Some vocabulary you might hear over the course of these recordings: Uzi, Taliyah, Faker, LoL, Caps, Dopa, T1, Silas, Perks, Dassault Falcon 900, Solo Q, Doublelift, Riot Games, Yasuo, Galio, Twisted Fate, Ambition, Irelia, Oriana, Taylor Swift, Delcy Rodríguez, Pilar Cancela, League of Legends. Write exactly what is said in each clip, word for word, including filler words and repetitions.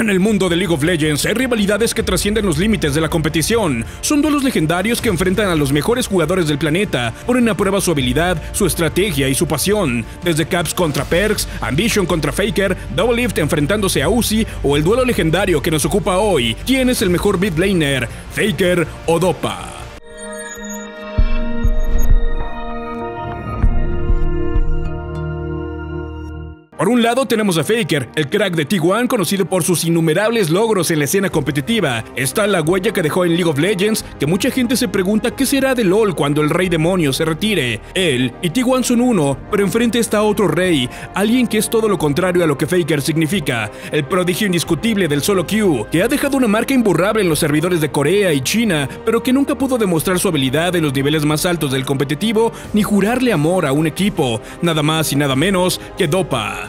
En el mundo de League of Legends hay rivalidades que trascienden los límites de la competición. Son duelos legendarios que enfrentan a los mejores jugadores del planeta, ponen a prueba su habilidad, su estrategia y su pasión. Desde Caps contra Perks, Ambition contra Faker, Doublelift enfrentándose a Uzi o el duelo legendario que nos ocupa hoy. ¿Quién es el mejor mid laner, Faker o Dopa? Por un lado tenemos a Faker, el crack de T uno conocido por sus innumerables logros en la escena competitiva. Está la huella que dejó en League of Legends, que mucha gente se pregunta qué será de LoL cuando el Rey Demonio se retire. Él y T uno son uno, pero enfrente está otro Rey, alguien que es todo lo contrario a lo que Faker significa. El prodigio indiscutible del Solo Q, que ha dejado una marca imborrable en los servidores de Corea y China, pero que nunca pudo demostrar su habilidad en los niveles más altos del competitivo, ni jurarle amor a un equipo, nada más y nada menos que Dopa.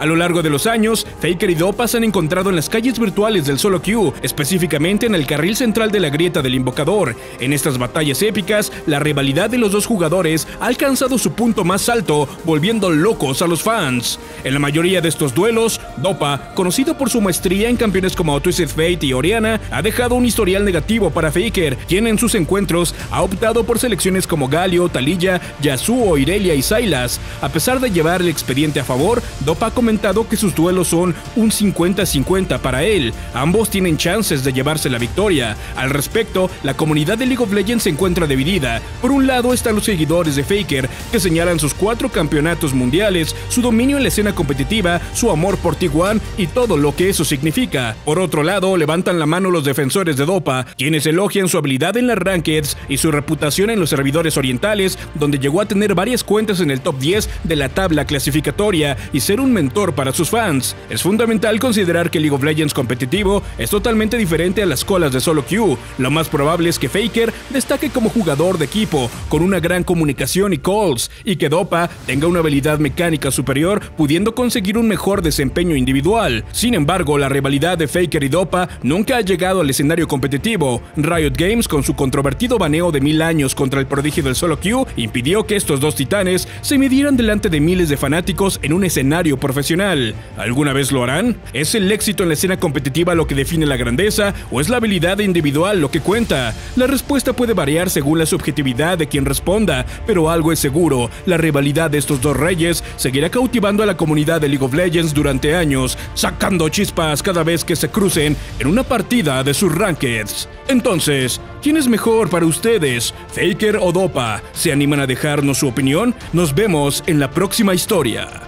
A lo largo de los años, Faker y Dopa se han encontrado en las calles virtuales del Solo Q, específicamente en el carril central de la grieta del invocador. En estas batallas épicas, la rivalidad de los dos jugadores ha alcanzado su punto más alto, volviendo locos a los fans. En la mayoría de estos duelos, Dopa, conocido por su maestría en campeones como Twisted Fate y Oriana, ha dejado un historial negativo para Faker, quien en sus encuentros ha optado por selecciones como Galio, Taliyah, Yasuo, Irelia y Silas. A pesar de llevar el expediente a favor, Dopa ha comentado que sus duelos son un cincuenta cincuenta para él. Ambos tienen chances de llevarse la victoria. Al respecto, la comunidad de League of Legends se encuentra dividida. Por un lado están los seguidores de Faker, que señalan sus cuatro campeonatos mundiales, su dominio en la escena competitiva, su amor por T uno y todo lo que eso significa. Por otro lado, levantan la mano los defensores de Dopa, quienes elogian su habilidad en las rankeds y su reputación en los servidores orientales, donde llegó a tener varias cuentas en el top diez de la tabla clasificatoria y ser un mentor para sus fans. Es fundamental considerar que League of Legends competitivo es totalmente diferente a las colas de Solo Q. Lo más probable es que Faker destaque como jugador de equipo, con una gran comunicación y calls, y que Dopa tenga una habilidad mecánica superior, pudiendo conseguir un mejor desempeño individual. Sin embargo, la rivalidad de Faker y Dopa nunca ha llegado al escenario competitivo. Riot Games, con su controvertido baneo de mil años contra el prodigio del Solo Q, impidió que estos dos titanes se midieran delante de miles de fanáticos en un escenario profesional. ¿Alguna vez lo harán? ¿Es el éxito en la escena competitiva lo que define la grandeza o es la habilidad individual lo que cuenta? La respuesta puede variar según la subjetividad de quien responda, pero algo es seguro, la rivalidad de estos dos reyes seguirá cautivando a la comunidad de League of Legends durante años, sacando chispas cada vez que se crucen en una partida de sus rankeds. Entonces, ¿quién es mejor para ustedes? ¿Faker o Dopa? ¿Se animan a dejarnos su opinión? Nos vemos en la próxima historia.